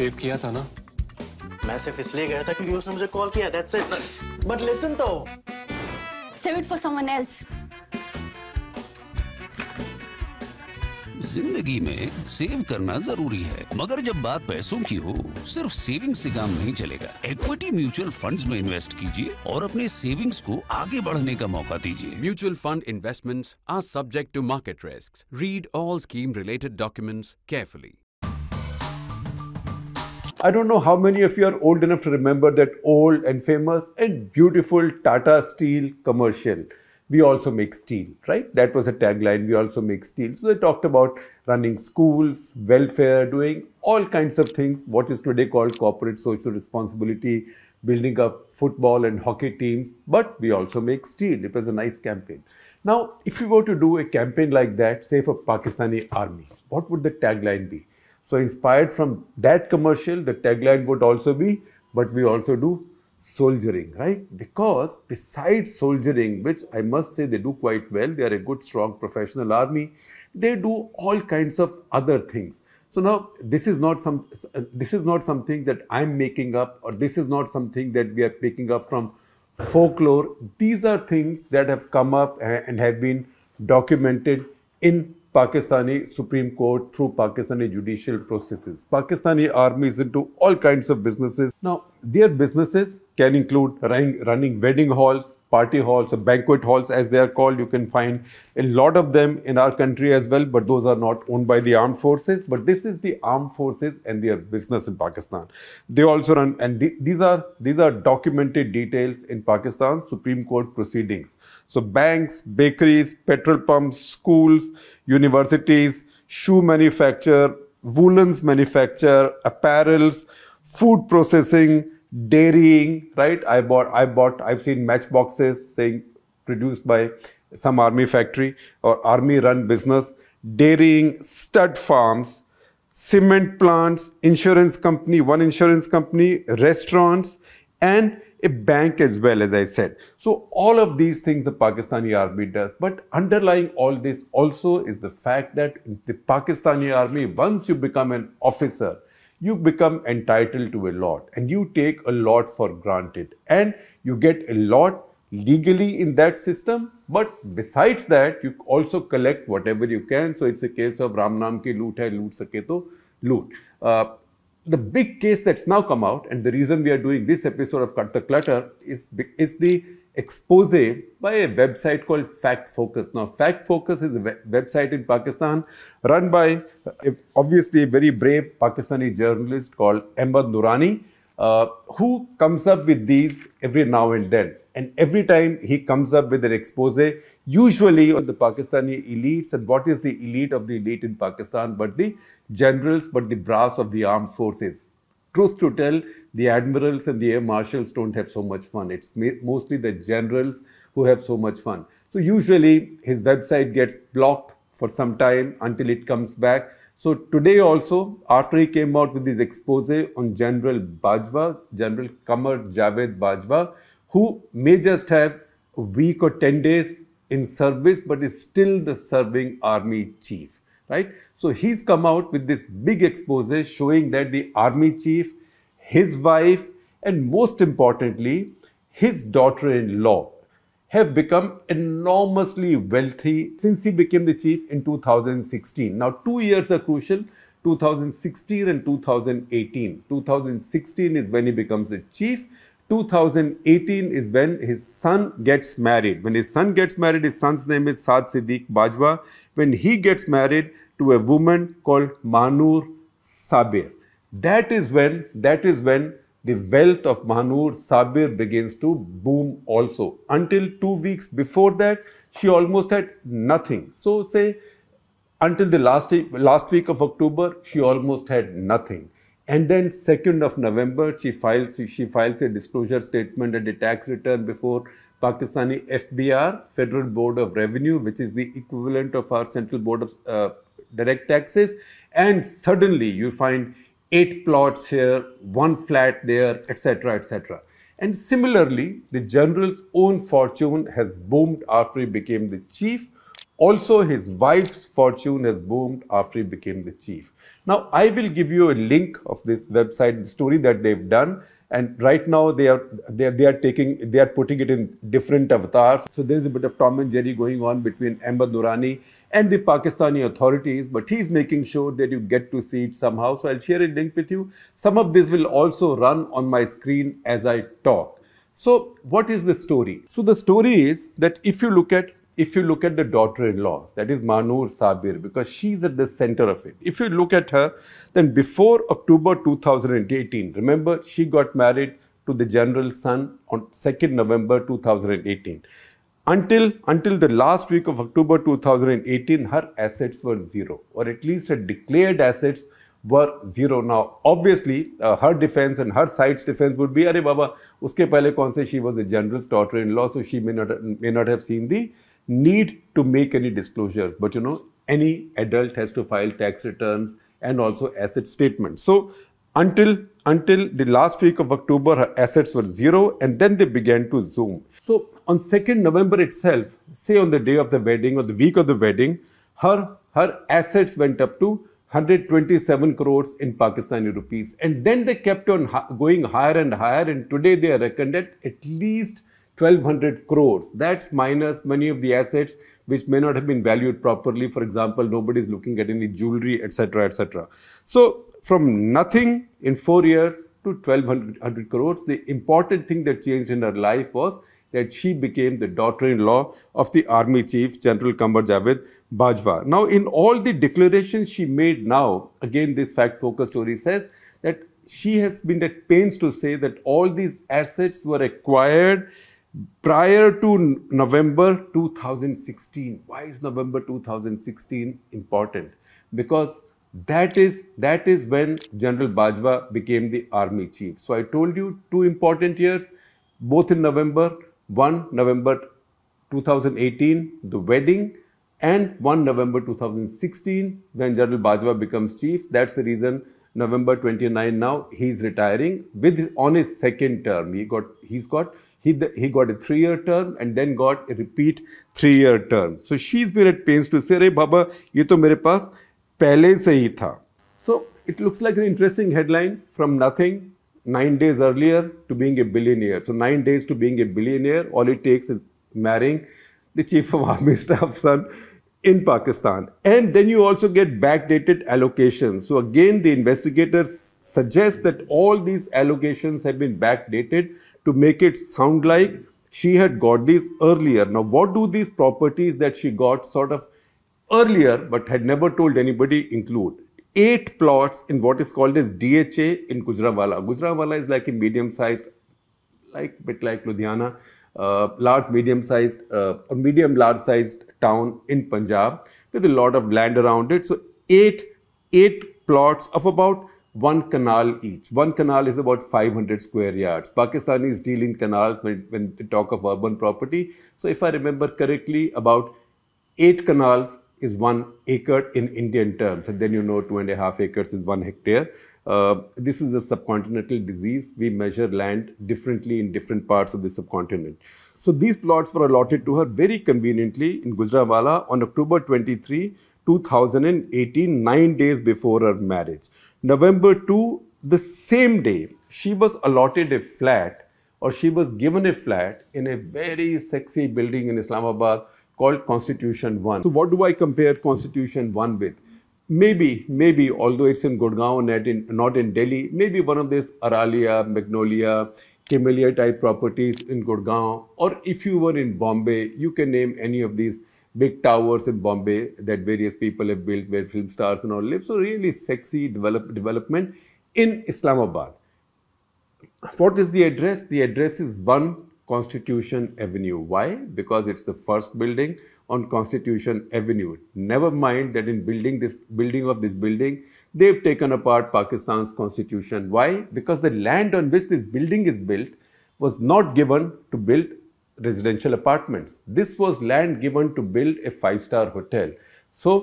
Save किया था ना? मैं सिर्फ इसलिए गया था क्योंकि उसने मुझे कॉल किया। That's it. But listen though. Save it for someone else. जिंदगी में सेव करना जरूरी है, मगर जब बात पैसों की हो सिर्फ सेविंग से काम नहीं चलेगा। इक्विटी म्यूचुअल फंड्स में इन्वेस्ट कीजिए और अपने सेविंग्स को आगे बढ़ने का मौका दीजिए। Mutual fund investments are subject to market risks. Read all scheme related documents carefully. I don't know how many of you are old enough to remember that old and famous and beautiful Tata Steel commercial. We also make steel, right? That was a tagline, we also make steel. So they talked about running schools, welfare, doing all kinds of things, what is today called corporate social responsibility, building up football and hockey teams, but we also make steel. It was a nice campaign. Now, if you were to do a campaign like that, say for Pakistani army, what would the tagline be? So inspired from that commercial, the tagline would also be, but we also do soldiering, right? Because besides soldiering, which I must say they do quite well, they are a good, strong, professional army, they do all kinds of other things. So now this is not something that I'm making up, or this is not something that we are picking up from folklore. These are things that have come up and have been documented in Pakistani Supreme Court through Pakistani judicial processes. Pakistani army is into all kinds of businesses. Now, their businesses can include running wedding halls, party halls, or banquet halls as they are called. You can find a lot of them in our country as well, but those are not owned by the armed forces. But this is the armed forces and their business in Pakistan. They also run, and these are documented details in Pakistan's Supreme Court proceedings. So banks, bakeries, petrol pumps, schools, universities, shoe manufacture, woolens manufacture, apparels, food processing, dairying, right? I've seen matchboxes saying produced by some army factory or army run business, dairying, stud farms, cement plants, insurance company, one insurance company, restaurants, and a bank as well, as I said. So all of these things the Pakistani army does, but underlying all this also is the fact that the Pakistani army, once you become an officer, you become entitled to a lot and you take a lot for granted and you get a lot legally in that system. But besides that, you also collect whatever you can. So it's a case of Ram Naam ki loot hai, loot sake to loot. The big case that's now come out, and the reason we are doing this episode of Cut the Clutter is the expose by a website called Fact Focus. Now, Fact Focus is a website in Pakistan run by obviously a very brave Pakistani journalist called Ahmad Noorani, who comes up with these every now and then. And every time he comes up with an expose, usually on the Pakistani elites, and what is the elite of the elite in Pakistan, but the generals, but the brass of the armed forces. Truth to tell, the admirals and the air marshals don't have so much fun. It's mostly the generals who have so much fun. So usually his website gets blocked for some time until it comes back. So today also, after he came out with his expose on General Bajwa, General Qamar Javed Bajwa, who may just have a week or 10 days in service, but is still the serving army chief, right? So he's come out with this big expose showing that the army chief, his wife, and most importantly, his daughter-in-law have become enormously wealthy since he became the chief in 2016. Now, 2 years are crucial, 2016 and 2018. 2016 is when he becomes the chief. 2018 is when his son gets married. When his son gets married, his son's name is Saad Siddiq Bajwa. When he gets married to a woman called Mahnoor Sabir, that is when the wealth of Mahnoor Sabir begins to boom also. Until 2 weeks before that, she almost had nothing. So say until the last week of October, she almost had nothing. And then 2nd of November, she files a disclosure statement and a tax return before Pakistani FBR, Federal Board of Revenue, which is the equivalent of our Central Board of Direct Taxes. And suddenly you find 8 plots here, 1 flat there, etc., etc. And similarly, the general's own fortune has boomed after he became the chief. Also, his wife's fortune has boomed after he became the chief. Now, I will give you a link of this website, the story that they've done. And right now, they are putting it in different avatars. So there is a bit of Tom and Jerry going on between Ahmad Noorani and the Pakistani authorities, but he's making sure that you get to see it somehow. So I'll share a link with you. Some of this will also run on my screen as I talk. So what is the story? So the story is that if you look at the daughter-in-law, that is Mahnoor Sabir, because she's at the center of it. If you look at her, then before October 2018, remember, she got married to the general's son on 2nd November 2018. Until the last week of October 2018, her assets were zero, or at least her declared assets were zero. Now, obviously, her defense and her side's defense would be, "Arey Baba, uske pehle kaun se she was the general's daughter-in-law, so she may not have seen the need to make any disclosures." But you know, any adult has to file tax returns and also asset statements. So until the last week of October, her assets were zero, and then they began to zoom. So on 2nd November itself, say on the day of the wedding or the week of the wedding, her assets went up to 127 crores in Pakistani rupees. And then they kept on going higher and higher, and today they are reckoned at least 1200 crores. That's minus many of the assets which may not have been valued properly. For example, nobody's looking at any jewelry, etc., etc. So from nothing in 4 years to 1200 crores, the important thing that changed in her life was that she became the daughter-in-law of the Army Chief, General Qamar Javed Bajwa. Now, in all the declarations she made now, again, this Fact Focus story says that she has been at pains to say that all these assets were acquired prior to November 2016. Why is November 2016 important? Because that is when General Bajwa became the Army Chief. So I told you 2 important years, both in November. 1 November 2018, the wedding, and 1 November 2016, when General Bajwa becomes chief. That's the reason November 29 now, he's retiring on his second term. He got a 3-year term and then got a repeat 3-year term. So she's been at pains to say, "Hey Baba, ye to mere paas pehle se hi tha." So it looks like an interesting headline, from nothing 9 days earlier to being a billionaire. So 9 days to being a billionaire, all it takes is marrying the Chief of Army Staff son in Pakistan. And then you also get backdated allocations. So again, the investigators suggest that all these allocations have been backdated to make it sound like she had got these earlier. Now, what do these properties that she got sort of earlier but had never told anybody include? 8 plots in what is called as DHA in Gujranwala. Gujranwala is like a medium-sized, bit like Ludhiana, medium-large-sized town in Punjab with a lot of land around it. So eight plots of about 1 canal each. 1 canal is about 500 square yards. Pakistanis deal in canals when they talk of urban property. So if I remember correctly, about 8 canals is 1 acre in Indian terms. And then you know 2.5 acres is 1 hectare. This is a subcontinental disease. We measure land differently in different parts of the subcontinent. So these plots were allotted to her very conveniently in Gujranwala on October 23, 2018, 9 days before her marriage. November 2, the same day, she was allotted a flat, or she was given a flat in a very sexy building in Islamabad called Constitution One. So what do I compare Constitution One with? Maybe, although it's in Gurgaon, not in Delhi, maybe one of these Aralia, Magnolia, Camellia type properties in Gurgaon. Or if you were in Bombay, you can name any of these big towers in Bombay that various people have built, where film stars and all live. So really sexy development in Islamabad. What is the address? The address is 1 Constitution Avenue. Why? Because it's the first building on Constitution Avenue. Never mind that in building this building, they've taken apart Pakistan's constitution. Why? Because the land on which this building is built was not given to build residential apartments. This was land given to build a 5-star hotel. So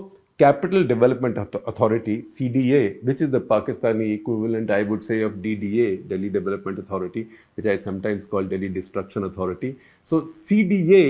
Capital Development Authority, CDA, which is the Pakistani equivalent, I would say, of DDA, Delhi Development Authority, which I sometimes call Delhi Destruction Authority. So CDA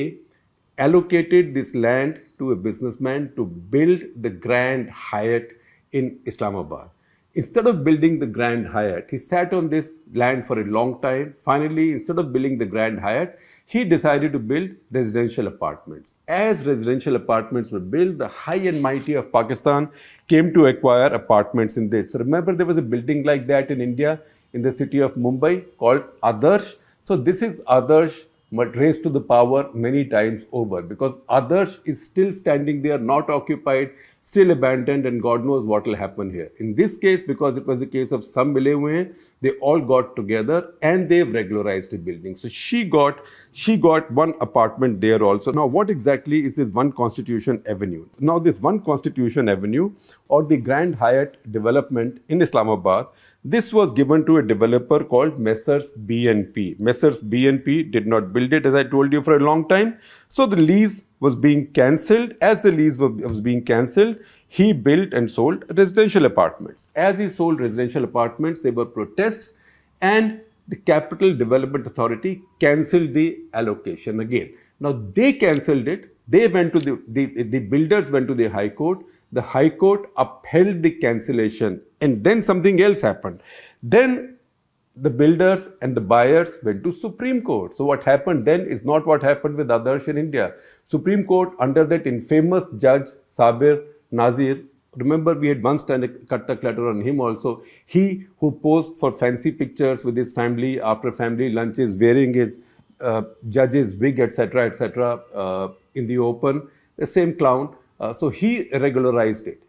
allocated this land to a businessman to build the Grand Hyatt in Islamabad. Instead of building the Grand Hyatt, he sat on this land for a long time. Finally, instead of building the Grand Hyatt, he decided to build residential apartments. As residential apartments were built, the high and mighty of Pakistan came to acquire apartments in this. So remember, there was a building like that in India, in the city of Mumbai, called Adarsh. So this is Adarsh, but raised to the power many times over, because Adarsh is still standing there, not occupied, still abandoned, and God knows what will happen here. In this case, because it was a case of some mile hue hain, they all got together and they've regularized the building. So she got one apartment there also. Now, what exactly is this One Constitution Avenue? Now, this One Constitution Avenue, or the Grand Hyatt development in Islamabad, this was given to a developer called Messrs. B&P. Messrs. B&P did not build it, as I told you, for a long time. So the lease was being cancelled. As the lease was being cancelled, he built and sold residential apartments. As he sold residential apartments, there were protests, and the Capital Development Authority cancelled the allocation again. Now, they cancelled it. They went to the builders went to the High Court. The High Court upheld the cancellation, and then something else happened. Then the builders and the buyers went to Supreme Court. So what happened then is not what happened with Adarsh in India. Supreme Court, under that infamous judge Sabir Nazir, remember we had once done a Kartak letter on him also, he who posed for fancy pictures with his family after family lunches, wearing his judge's wig, etc., in the open, the same clown. So he regularized it.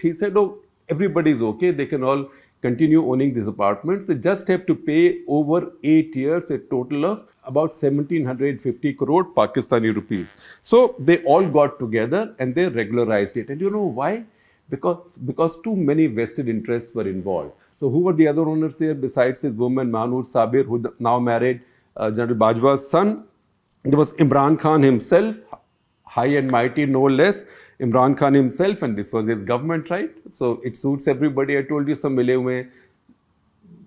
He said, oh, everybody's okay. They can all continue owning these apartments. They just have to pay over 8 years a total of about 1,750 crore Pakistani rupees. So they all got together and they regularized it. And you know why? Because too many vested interests were involved. So who were the other owners there besides this woman, Mahnoor Sabir, who now married General Bajwa's son? There was Imran Khan himself, high and mighty, no less, Imran Khan himself, and this was his government, right? So it suits everybody. I told you, some mile hue.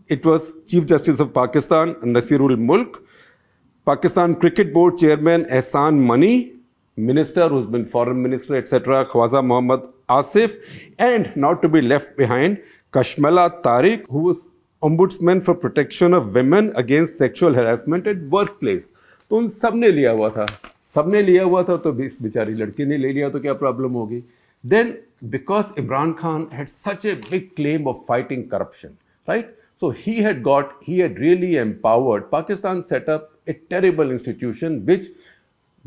It was Chief Justice of Pakistan, Nasirul Mulk, Pakistan Cricket Board Chairman, Esan Mani, Minister who's been Foreign Minister, etc., Khwaza Muhammad Asif, and not to be left behind, Kashmala Tariq, who was Ombudsman for Protection of Women Against Sexual Harassment at Workplace. So, उन सब ने लिया हुआ था. सबने लिया हुआ था तो इस बेचारी लड़की ने ले लिया तो क्या प्रॉब्लम होगी. Then because Imran Khan had such a big claim of fighting corruption, right? So he had really empowered Pakistan, set up a terrible institution which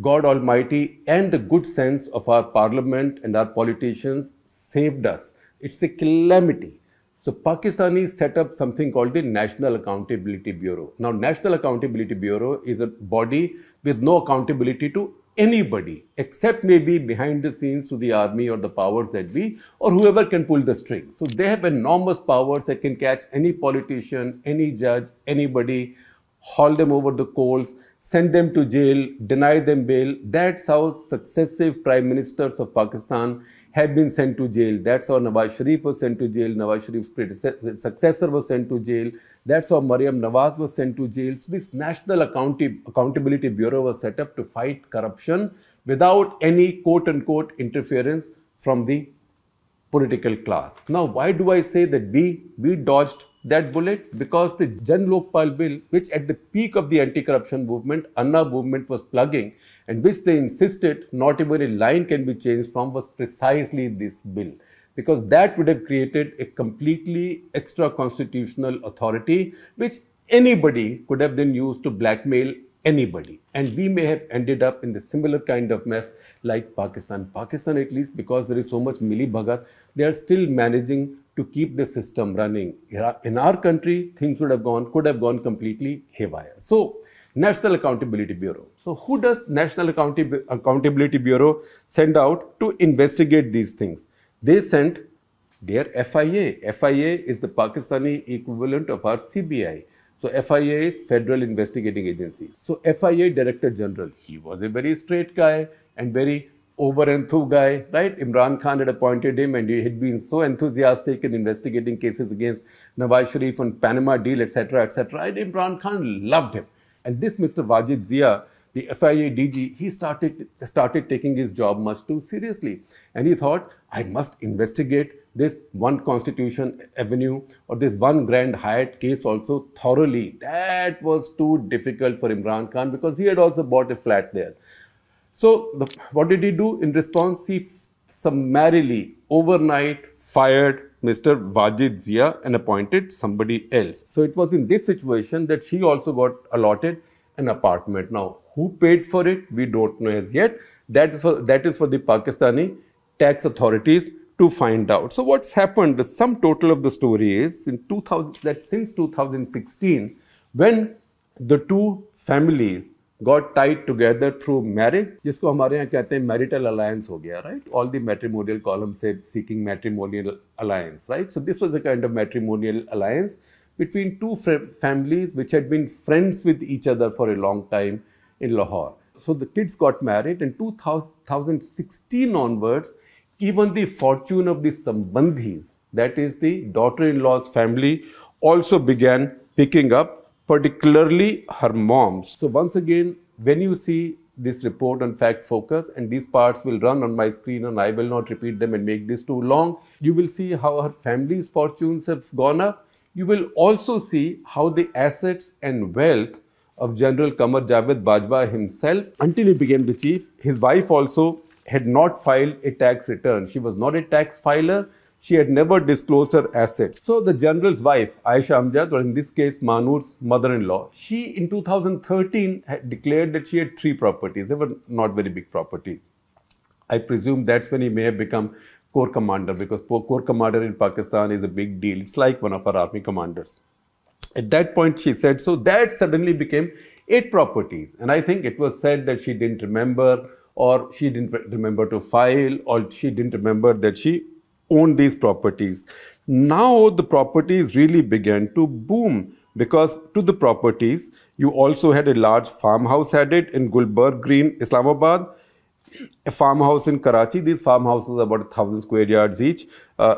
God Almighty and the good sense of our parliament and our politicians saved us. It's a calamity. So Pakistanis set up something called the National Accountability Bureau. Now, National Accountability Bureau is a body with no accountability to anybody, except maybe behind the scenes to the army or the powers that be, or whoever can pull the string. So they have enormous powers that can catch any politician, any judge, anybody, haul them over the coals, send them to jail, deny them bail. That's how successive prime ministers of Pakistan have been sent to jail. That's how Nawaz Sharif was sent to jail. Nawaz Sharif's successor was sent to jail. That's how Maryam Nawaz was sent to jail. So this National Accountability Bureau was set up to fight corruption without any quote-unquote interference from the political class. Now, why do I say that we dodged that bullet? Because the Jan Lokpal Bill, which at the peak of the anti-corruption movement, Anna movement was plugging, and which they insisted not even a line can be changed from, was precisely this bill. Because that would have created a completely extra-constitutional authority, which anybody could have then used to blackmail anybody. And we may have ended up in the similar kind of mess like Pakistan. Pakistan, at least because there is so much mili bhagat, they are still managing to keep the system running. In our country, things could have gone completely haywire. So, National Accountability Bureau. So, who does National Accountability Bureau send out to investigate these things? They sent their FIA. FIA is the Pakistani equivalent of our CBI. So, FIA is Federal Investigating Agency. So, FIA Director General, he was a very straight guy and very over and through guy, right? Imran Khan had appointed him, and he had been so enthusiastic in investigating cases against Nawaz Sharif on Panama deal, etc., etc. And Imran Khan loved him. And this Mr. Wajid Zia the FIA DG, he started taking his job much too seriously. And he thought, I must investigate this one Constitution Avenue or this one Grand Hyatt case also thoroughly. That was too difficult for Imran Khan because he had also bought a flat there. So what did he do in response? He summarily, overnight, fired Mr. Wajid Zia and appointed somebody else. So it was in this situation that she also got allotted an apartment. Now, who paid for it? We don't know as yet. That is for the Pakistani tax authorities to find out. So what's happened, the sum total of the story is since 2016, when the two families got tied together through marriage, jisko hamare yahan kehte hain marital alliance ho gaya, right? All the matrimonial column say seeking matrimonial alliance, right? So this was a kind of matrimonial alliance between two families which had been friends with each other for a long time in Lahore. So the kids got married, and 2016 onwards, even the fortune of the Sambandhis, that is the daughter-in-law's family, also began picking up, particularly her mom's. So once again, when you see this report on Fact Focus, and these parts will run on my screen and I will not repeat them and make this too long, you will see how her family's fortunes have gone up. You will also see how the assets and wealth of General Qamar Javed Bajwa himself, until he became the chief, his wife also had not filed a tax return. She was not a tax filer. She had never disclosed her assets. So the general's wife, Aisha Amjad, or in this case, Mahnoor's mother-in-law, she in 2013 had declared that she had 3 properties. They were not very big properties. I presume that's when he may have become corps commander, because corps commander in Pakistan is a big deal. It's like one of our army commanders. At that point, she said, so that suddenly became 8 properties. And I think it was said that she didn't remember, or she didn't remember to file, or she didn't remember that she owned these properties. Now the properties really began to boom, because to the properties, you also had a large farmhouse added in Gulberg Green, Islamabad, a farmhouse in Karachi. These farmhouses are about 1,000 square yards each.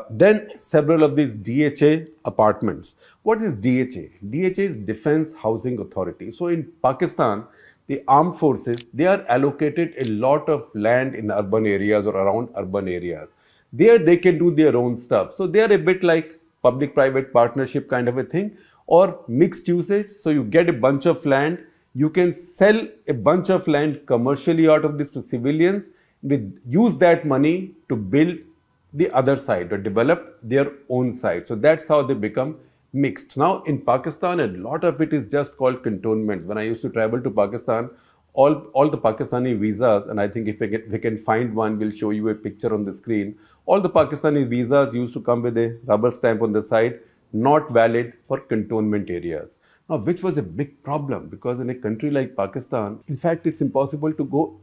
Then several of these DHA apartments. What is DHA? DHA is Defense Housing Authority. So in Pakistan, the armed forces, they are allocated a lot of land in urban areas or around urban areas. There they can do their own stuff. So they are a bit like public-private partnership kind of a thing, or mixed usage. So you get a bunch of land, you can sell a bunch of land commercially out of this to civilians, with use that money to build the other side or develop their own side. So that's how they become mixed. Now in Pakistan, a lot of it is just called cantonments. When I used to travel to Pakistan, all the Pakistani visas, and I think if we can find one, we'll show you a picture on the screen. All the Pakistani visas used to come with a rubber stamp on the side, not valid for cantonment areas. Now, which was a big problem, because in a country like Pakistan, in fact, it's impossible to go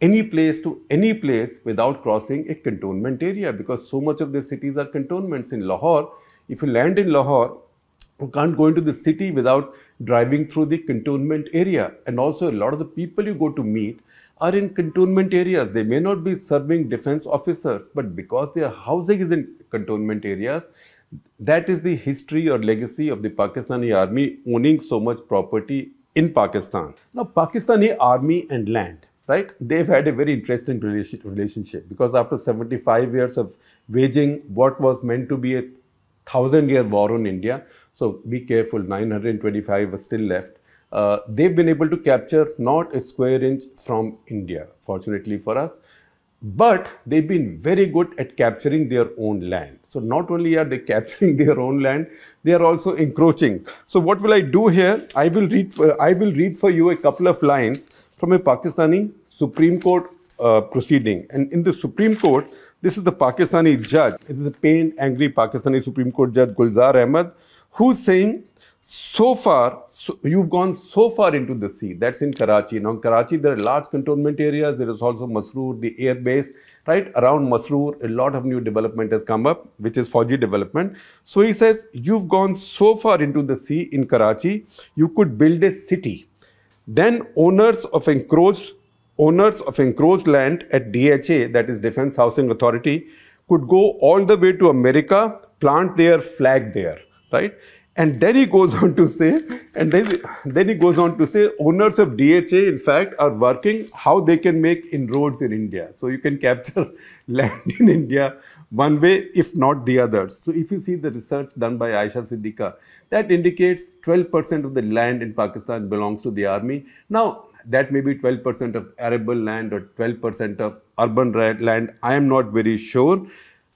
any place to any place without crossing a cantonment area, because so much of their cities are cantonments. In Lahore, if you land in Lahore, you can't go into the city without driving through the cantonment area. And also, a lot of the people you go to meet are in cantonment areas. They may not be serving defense officers, but because their housing is in cantonment areas, that is the history or legacy of the Pakistani army owning so much property in Pakistan. Now, Pakistani army and land, right? They've had a very interesting relationship, because after 75 years of waging what was meant to be a 1,000-year war on India, so be careful, 925 were still left. They've been able to capture not a square inch from India, fortunately for us, but they've been very good at capturing their own land. So not only are they capturing their own land, they are also encroaching. So what will I do here? I will read for you a couple of lines from a Pakistani Supreme Court proceeding. And in the Supreme Court, this is the Pakistani judge. This is the pained, angry Pakistani Supreme Court judge, Gulzar Ahmad, who's saying, you've gone so far into the sea. That's in Karachi. Now, in Karachi, there are large cantonment areas. There is also Masroor, the air base, right? Around Masroor, a lot of new development has come up, which is Fauji development. So he says, you've gone so far into the sea in Karachi, you could build a city. Then owners of encroached land at DHA, that is Defense Housing Authority, could go all the way to America, plant their flag there, right? And then he goes on to say, owners of DHA, in fact, are working how they can make inroads in India. So you can capture land in India one way, if not the others. So if you see the research done by Aisha Siddiqua, that indicates 12% of the land in Pakistan belongs to the army. Now, that may be 12% of arable land or 12% of urban land. I am not very sure.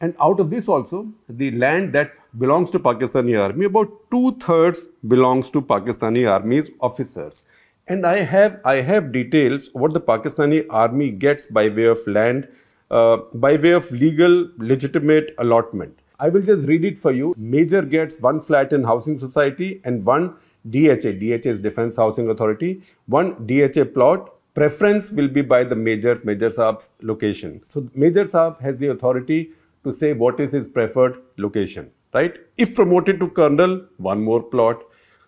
And out of this also, the land that belongs to Pakistani army, about 2/3 belongs to Pakistani army's officers. And I have details what the Pakistani army gets by way of land, by way of legal, legitimate allotment. I will just read it for you. Major gets 1 flat in Housing Society and 1 DHA, DHA is Defence Housing Authority, 1 DHA plot. Preference will be by the Major Saab's location. So Major Saab has the authority to say what is his preferred location, right? If promoted to Colonel, 1 more plot.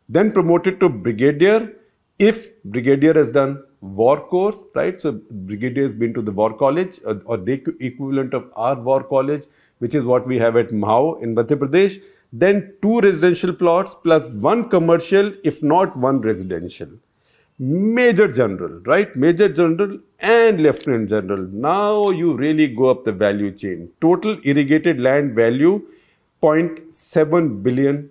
Then promoted to Brigadier, if Brigadier has done war course, right? So Brigadier has been to the War College or the equivalent of our War College, which is what we have at Mao in Madhya Pradesh. Then 2 residential plots plus 1 commercial, if not 1 residential. Major General, right? Major General and Lieutenant General. Now you really go up the value chain. Total irrigated land value, 0.7 billion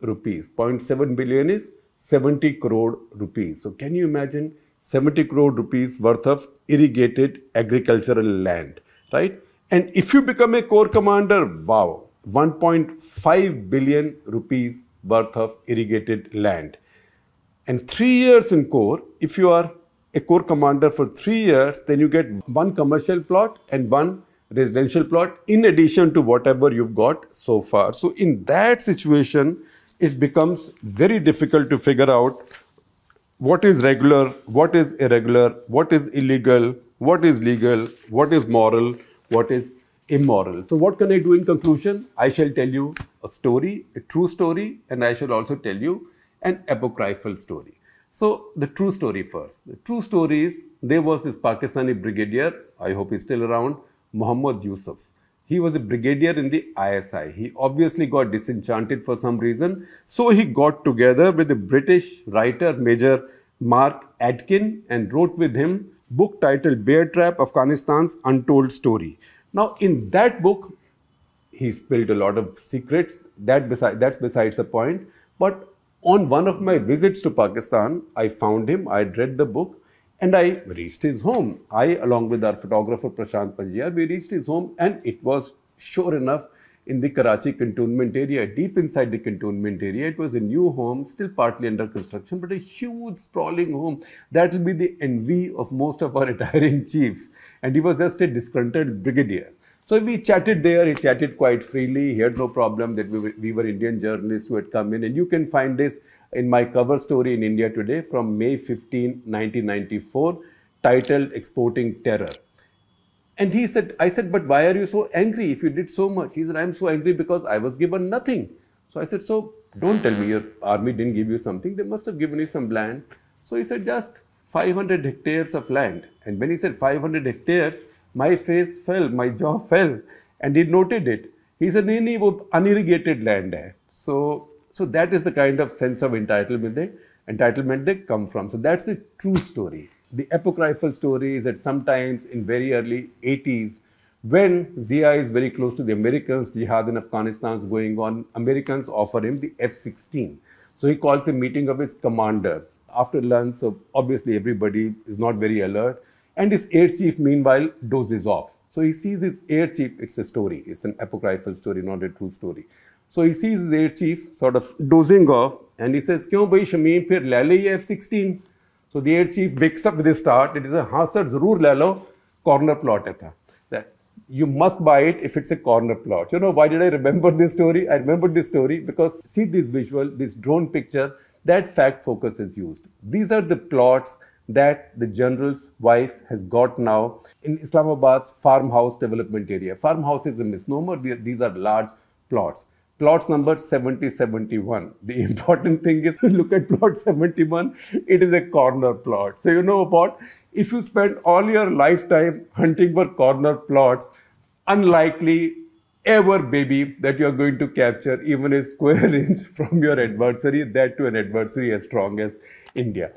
rupees. 0.7 billion is 70 crore rupees. So can you imagine 70 crore rupees worth of irrigated agricultural land, right? And if you become a corps commander, wow, 1.5 billion rupees worth of irrigated land. And 3 years in Corps, if you are a Corps commander for 3 years, then you get 1 commercial plot and 1 residential plot in addition to whatever you've got so far. So in that situation, it becomes very difficult to figure out what is regular, what is irregular, what is illegal, what is legal, what is moral, what is immoral. So what can I do in conclusion? I shall tell you a story, a true story, and I shall also tell you an apocryphal story. So the true story first. The true story is there was this Pakistani brigadier, I hope he's still around, Muhammad Yusuf. He was a brigadier in the ISI. He obviously got disenchanted for some reason. So he got together with the British writer Major Mark Adkin and wrote with him a book titled Bear Trap, Afghanistan's Untold Story. Now in that book, he spilled a lot of secrets. That's besides the point. But on one of my visits to Pakistan, I found him, I read the book, and I reached his home. I, along with our photographer Prashant Panjia, we reached his home, and it was sure enough in the Karachi cantonment area, deep inside the cantonment area. It was a new home, still partly under construction, but a huge sprawling home. That will be the envy of most of our retiring chiefs. And he was just a disgruntled brigadier. So we chatted there, he chatted quite freely, he had no problem that we were Indian journalists who had come in. And you can find this in my cover story in India Today from May 15, 1994, titled Exporting Terror. And he said, I said, but why are you so angry if you did so much? He said, I'm so angry because I was given nothing. So I said, so don't tell me your army didn't give you something, they must have given you some land. So he said, just 500 hectares of land. And when he said 500 hectares, my face fell, my jaw fell, and he noted it. He said, no, no, it's unirrigated land. So that is the kind of sense of entitlement they come from. So that's a true story. The apocryphal story is that sometimes in very early 80s, when Zia is very close to the Americans, jihad in Afghanistan is going on, Americans offer him the F-16. So he calls a meeting of his commanders after lunch. So obviously everybody is not very alert. And his air chief, meanwhile, dozes off. So he sees his air chief, it's a story, it's an apocryphal story, not a true story. So he sees his air chief sort of dozing off and he says, "Kyon bhai Shameem, phir le le ye F-16. So the air chief wakes up with a start. It is a, "Haan sir, zarur le lo, corner plot hai tha." That you must buy it if it's a corner plot. You know, why did I remember this story? I remembered this story because see this visual, this drone picture, that Fact Focus is used. These are the plots that the general's wife has got now in Islamabad's farmhouse development area. Farmhouse is a misnomer. These are large plots. Plots number 70-71. The important thing is look at plot 71. It is a corner plot. So you know about if you spend all your lifetime hunting for corner plots, unlikely ever baby that you are going to capture even a square inch from your adversary, that to an adversary as strong as India.